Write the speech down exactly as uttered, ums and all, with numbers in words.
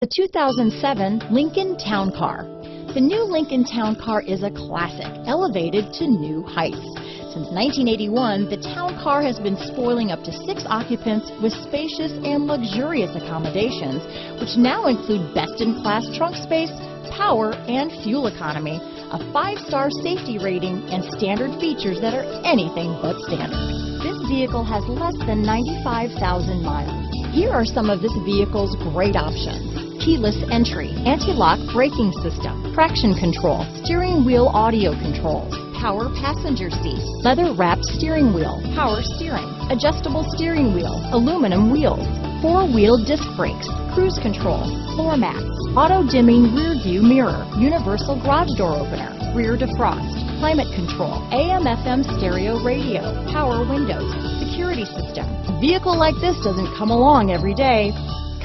The two thousand seven Lincoln Town Car. The new Lincoln Town Car is a classic, elevated to new heights. Since nineteen eighty-one, the Town Car has been spoiling up to six occupants with spacious and luxurious accommodations, which now include best-in-class trunk space, power, and fuel economy, a five-star safety rating, and standard features that are anything but standard. This vehicle has less than ninety-five thousand miles. Here are some of this vehicle's great options: keyless entry, anti-lock braking system, traction control, steering wheel audio controls, power passenger seat, leather-wrapped steering wheel, power steering, adjustable steering wheel, aluminum wheels, four-wheel disc brakes, cruise control, floor mats, auto-dimming rear-view mirror, universal garage door opener, rear defrost, climate control, A M F M stereo radio, power windows, security system. A vehicle like this doesn't come along every day.